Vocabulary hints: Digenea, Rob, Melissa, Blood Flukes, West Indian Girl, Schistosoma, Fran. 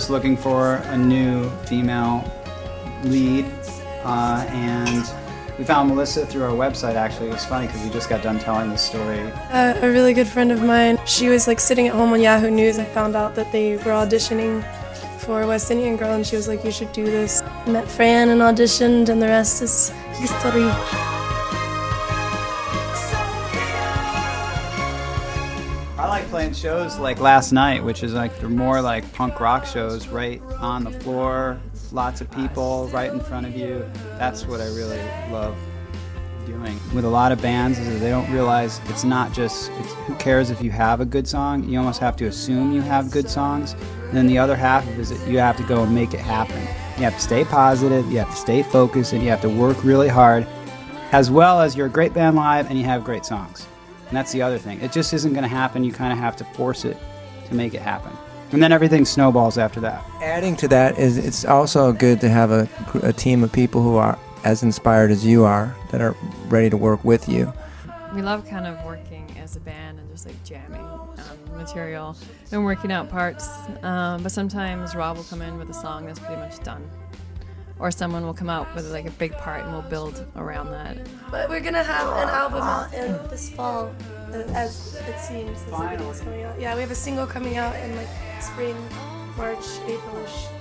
just looking for a new female lead, and we found Melissa through our website, actually. It was funny because we just got done telling this story. A really good friend of mine, she was like sitting at home on Yahoo News. I found out that they were auditioning for West Indian Girl, and she was like, you should do this. I met Fran and auditioned, and the rest is history. I like playing shows like last night, which is like they're more like punk rock shows, right on the floor, lots of people right in front of you. That's what I really love doing. With a lot of bands is that they don't realize it's not just who cares if you have a good song. You almost have to assume you have good songs. And then the other half is that you have to go and make it happen. You have to stay positive, you have to stay focused, and you have to work really hard, as well as you're a great band live and you have great songs. And that's the other thing. It just isn't going to happen. You kind of have to force it to make it happen. And then everything snowballs after that. Adding to that is it's also good to have a team of people who are as inspired as you are, that are ready to work with you. We love kind of working as a band and just like jamming material and working out parts. But sometimes Rob will come in with a song that's pretty much done. Or someone will come out with like a big part and we'll build around that. But we're gonna have an album out in this fall, as it seems. As everything's coming out. Yeah, we have a single coming out in like spring, March, April-ish.